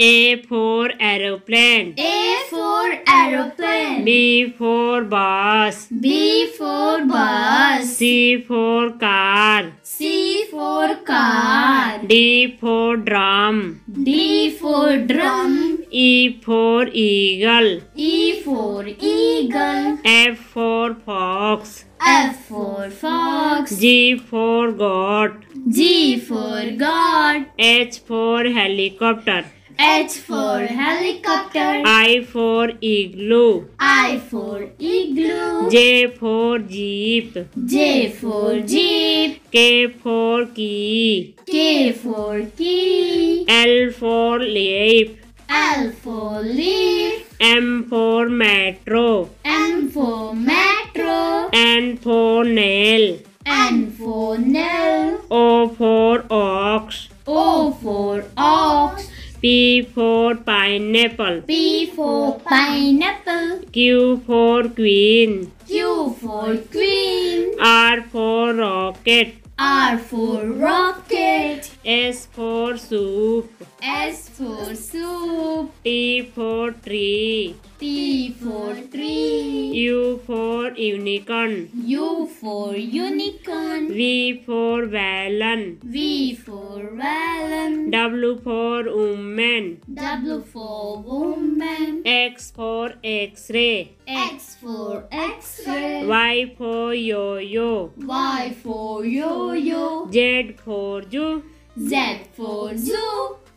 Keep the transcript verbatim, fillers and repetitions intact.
A for aeroplane. A for aeroplane. B for bus. B for bus. C for car. C for car. D for drum. D for drum. E for eagle. E for eagle. F for fox. F for fox. G for goat. G for goat. H for helicopter. H for helicopter. I for igloo. I for igloo. J for jeep. J for jeep. K for key. K for key. L for leaf. L for leaf. M for metro. M for metro. N for nail. N for nail. O for ox. O for ox. P for pineapple. P for pineapple. Q for queen. Q for queen. R for rocket. R for rocket. S for soup. S for soup. T for tree. T for tree. U for unicorn. U for unicorn. V for valen. V for valen. W for woman. W for woman. X for X-ray. X for X-ray. Y for yo-yo. Y for yo-yo. Z for zoo. Z for zoo.